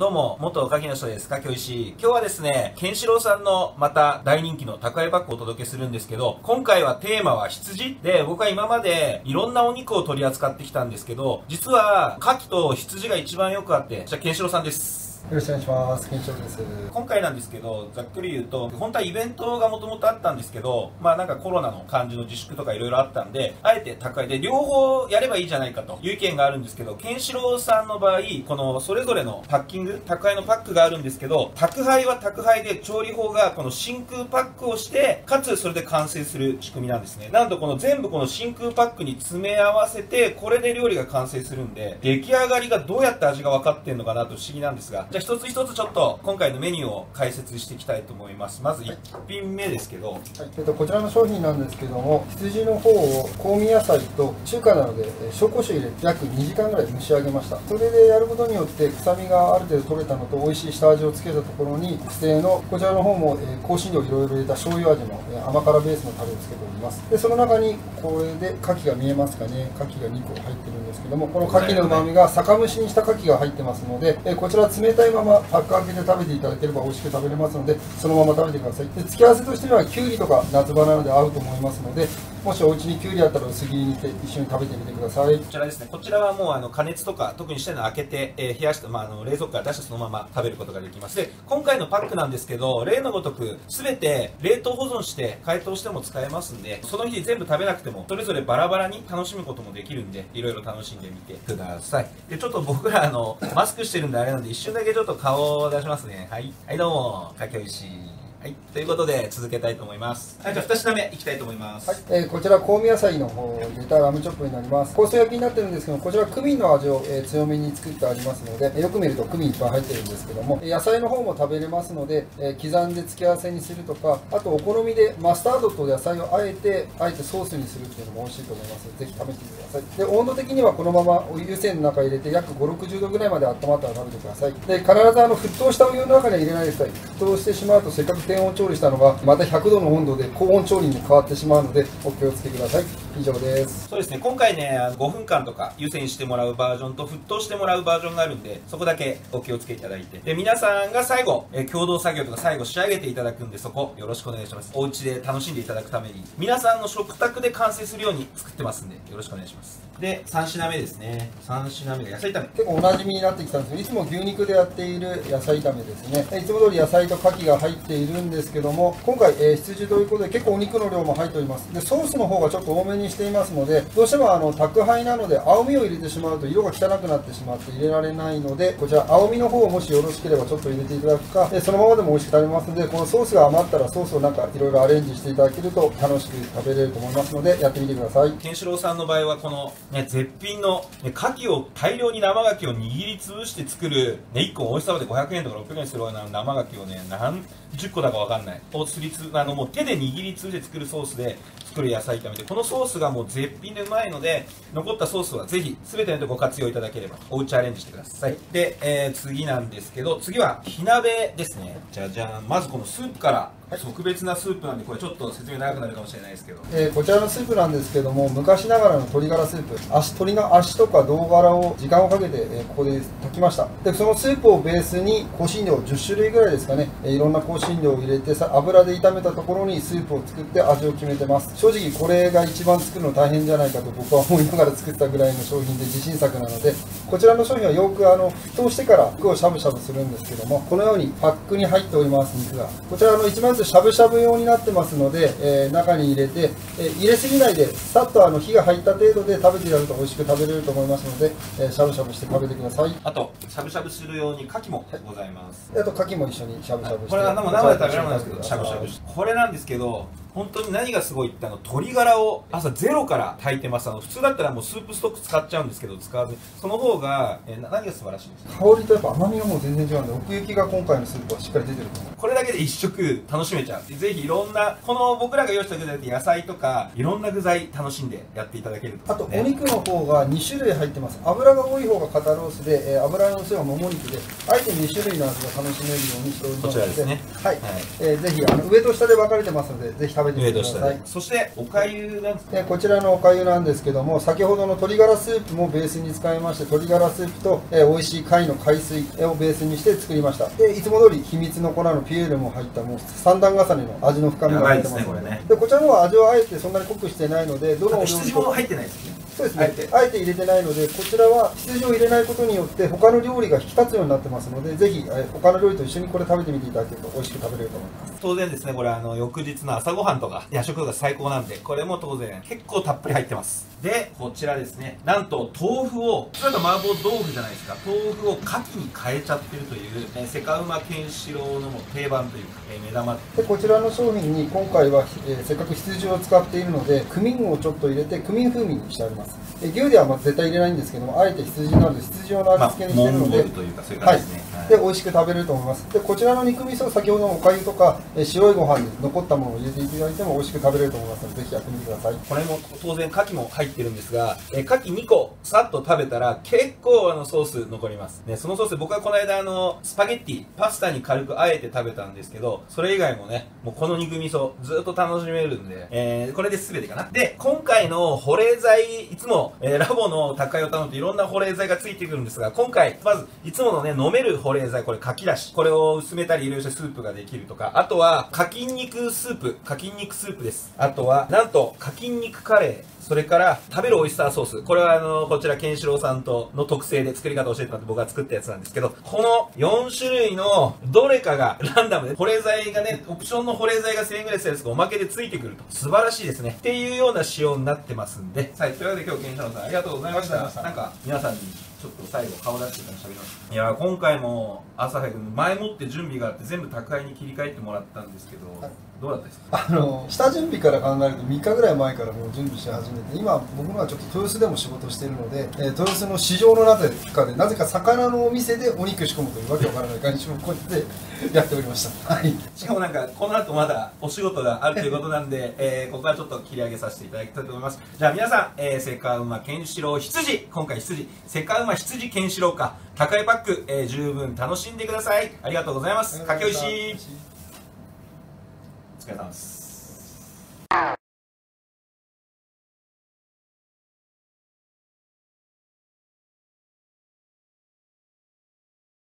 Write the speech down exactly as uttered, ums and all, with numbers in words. どうも、元カキの人です。カキオイシ。今日はですね、ケンシロウさんのまた大人気の宅配パックをお届けするんですけど、今回はテーマは羊で、僕は今までいろんなお肉を取り扱ってきたんですけど、実はカキと羊が一番よくあって、じゃあケンシロウさんです。よろしくお願いします。ケンシロウです。今回なんですけど、ざっくり言うと、本当はイベントがもともとあったんですけど、まあなんかコロナの感じの自粛とかいろいろあったんで、あえて宅配で両方やればいいじゃないかという意見があるんですけど、ケンシロウさんの場合、このそれぞれのパッキング、宅配のパックがあるんですけど、宅配は宅配で調理法がこの真空パックをして、かつそれで完成する仕組みなんですね。なんとこの全部この真空パックに詰め合わせて、これで料理が完成するんで、出来上がりがどうやって味が分かってんのかなと不思議なんですが、じゃあ一つ一つちょっと今回のメニューを解説していきたいと思います。まずいっぴんめですけど、はい、えっとこちらの商品なんですけども、羊の方を香味野菜と中華などで紹興酒入れて約にじかんぐらい蒸し上げました。それでやることによって臭みがある程度取れたのと、美味しい下味をつけたところに特製のこちらの方も香辛料いろいろ入れた醤油味の甘辛ベースのタレをつけております。でその中にこれで牡蠣が見えますかね、牡蠣がにこ入ってるんですけども、この牡蠣の旨味が酒蒸しにした牡蠣が入ってますので、こちら冷たいそのままパック開けて食べていただければ美味しく食べれますので、そのまま食べてください。で付け合わせとしてはきゅうりとか夏場なので合うと思いますので、もしお家にきゅうりあったら薄切りにして一緒に食べてみてください。こちらですね、こちらはもうあの加熱とか特にしての開けて、えー、冷やして、まあ、あの冷蔵庫から出してそのまま食べることができます。で今回のパックなんですけど、例のごとく全て冷凍保存して解凍しても使えますんで、その日全部食べなくてもそれぞれバラバラに楽しむこともできるんで、いろいろ楽しんでみてください。でちょっと僕らあのマスクしてるんであれなんで、一瞬だけちょっと顔を出しますね。はい、はい、どうも、かきおいしい。はい、ということで続けたいと思います。はい、じゃあふた品目いきたいと思います。はい、えー、こちら香味野菜の方を入れたラムチョップになります。香草焼きになってるんですけど、こちらクミンの味を、えー、強めに作ってありますので、よく見るとクミンいっぱい入ってるんですけども、野菜の方も食べれますので、えー、刻んで付け合わせにするとか、あとお好みでマスタードと野菜をあえてあえてソースにするっていうのも美味しいと思います。ぜひ試してみてください。で温度的にはこのままお湯煎の中入れて約ごじゅうろくじゅうどぐらいまで温まったら食べてください。で必ずあの沸騰したお湯の中に入れないでください。沸騰してしまうとせっかく低温調理したのがまたひゃくどの温度で高温調理に変わってしまうので、お気をつけください。以上です。そうですね、今回ねごふんかんとか湯煎してもらうバージョンと沸騰してもらうバージョンがあるんで、そこだけお気をつけいただいて、で皆さんが最後え共同作業とか最後仕上げていただくんで、そこよろしくお願いします。お家で楽しんでいただくために皆さんの食卓で完成するように作ってますんで、よろしくお願いします。でさんしなめですね。さんしなめが野菜炒め、結構おなじみになってきたんですけど、いつも牛肉でやっている野菜炒めですね。いつも通り野菜と牡蠣が入っているんですけども、今回、えー、羊ということで結構お肉の量も入っております。でソースの方がちょっと多めにしていますので、どうしてもあの宅配なので青みを入れてしまうと色が汚くなってしまって入れられないので、こちら青みの方をもしよろしければちょっと入れていただくか、でそのままでも美味しく食べますので、このソースが余ったらソースをなんかいろいろアレンジしていただけると楽しく食べれると思いますので、やってみてください。ケンシロウさんの場合はこの、ね、絶品の、ね、牡蠣を大量に生牡蠣を握りつぶして作る、ね、いっこの美味しさまでごひゃくえんとかろっぴゃくえんするような生牡蠣をね何じゅっこだかわかんないをすりつあのもう手で握りつぶして作るソースで作る野菜炒めで、このソースがもう絶品でうまいので、残ったソースはぜひ全てのとこご活用いただければおうちアレンジしてください。で、えー、次なんですけど、次は火鍋ですね。じゃじゃん、まずこのスープから。特別なスープなんで、これちょっと説明長くなるかもしれないですけど、えー、こちらのスープなんですけども、昔ながらの鶏ガラスープ、足鶏の足とか胴ガラを時間をかけて、えー、ここで炊きました。でそのスープをベースに香辛料じゅっしゅるいぐらいですかね、えー、いろんな香辛料を入れてさ油で炒めたところにスープを作って味を決めてます。正直これが一番作るの大変じゃないかと僕は思いながら作ったぐらいの商品で自信作なので、こちらの商品はよくあの沸騰してから肉をしゃぶしゃぶするんですけども、このようにパックに入っております。肉がこちらの一枚しゃぶしゃぶ用になってますので、えー、中に入れて、えー、入れすぎないでさっとあの火が入った程度で食べていただくと美味しく食べれると思いますので、えー、しゃぶしゃぶして食べてください。あとしゃぶしゃぶするように牡蠣もございます、はい、あと牡蠣も一緒にしゃぶしゃぶして、これは生で食べられないですけどしゃぶしゃぶして、これなんですけど本当に何がすごいって、あの鶏ガラを朝ゼロから炊いてます。あの普通だったらもうスープストック使っちゃうんですけど使わず、その方が、えー、何が素晴らしいんですか。香りとやっぱ甘みがもう全然違うんで、奥行きが今回のスープはしっかり出てると思う。これだけで一食楽しめちゃう。ぜひいろんなこの僕らが用意した具材って野菜とかいろんな具材楽しんでやっていただけると、ね、あとお肉の方がにしゅるい入ってます。脂が多い方が肩ロースで、えー、脂の薄い方がもも肉で、あえてにしゅるいの味が楽しめるようにしておりますので、こちらですね。はい、はい、えー、ぜひあの上と下で分かれてますので、ぜひ食べ上と下で。そしておかゆなんですか。こちらのおかゆなんですけども、先ほどの鶏ガラスープもベースに使いまして、鶏ガラスープと、えー、美味しい貝の海水をベースにして作りました。でいつも通り秘密の粉のピューレも入った、もう三段重ねの味の深みが入ってます。長いですね、これね。でこちらの方は味はあえてそんなに濃くしてないので、どの羊も入ってないですね。そうですね、あえて入れてないので、こちらは羊を入れないことによって他の料理が引き立つようになってますので、ぜひ他の料理と一緒にこれ食べてみていただけると美味しく食べれると思います。当然ですね、これあの翌日の朝ごはんとか夜食とか最高なんで、これも当然結構たっぷり入ってます。でこちらですね、なんと豆腐を、普通だと麻婆豆腐じゃないですか、豆腐をカキに変えちゃってるという、えセカウマケンシロウの定番というか、え目玉で、こちらの商品に今回は、えー、せっかく羊を使っているのでクミンをちょっと入れてクミン風味にしてあります。牛ではまず絶対入れないんですけども、あえて羊なので羊用の味付けにしてるので、で美味しく食べれると思います。でこちらの肉味噌、先ほどのおかゆとか白いご飯に残ったものを入れていただいても美味しく食べれると思いますので、ぜひやってみてください。これも当然牡蠣も入ってるんですが、え牡蠣にこさっと食べたら結構あのソース残りますね。そのソース、僕はこの間あのスパゲッティパスタに軽くあえて食べたんですけど、それ以外もね、もうこの肉味噌ずっと楽しめるんで、えー、これで全てかな。で今回の保冷剤、いつも、えー、ラボの高代頼むといろんな保冷剤がついてくるんですが、今回まずいつものね飲める保冷剤、これ牡蠣だし、これを薄めたりいろいろスープができるとか、あとは牡蠣肉スープ、牡蠣肉スープです。あとはなんと牡蠣肉カレー、それから食べるオイスターソース、これはあのこちらケンシロウさんとの特性で作り方を教えてもらって僕が作ったやつなんですけど、このよんしゅるいのどれかがランダムで保冷剤がね、オプションの保冷剤がせんえんぐらいするやつがおまけでついてくると、素晴らしいですねっていうような仕様になってますんで、はい。というわけで今日ケンシロウさんありがとうございました。なんか皆さんにちょっと最後顔出してから喋ります。いやー今回も朝早く前もって準備があって全部宅配に切り替えてもらったんですけど、はい、どうだったですか。あの下準備から考えるとみっかぐらい前からもう準備し始めて、今僕のはちょっと豊洲でも仕事してるので、えー、豊洲の市場の中でなぜか魚のお店でお肉仕込むというわけわからない感じをこうやってやっておりました、はい。しかもなんかこの後まだお仕事があるということなんで、えー、ここはちょっと切り上げさせていただきたいと思います。じゃあ皆さん、えー、セカウマケンシロウ羊、今回羊セカウマ羊ケンシロウか宅配パック、えー、十分楽しんでください。ありがとうございます。かけおいしい。お疲れ様です。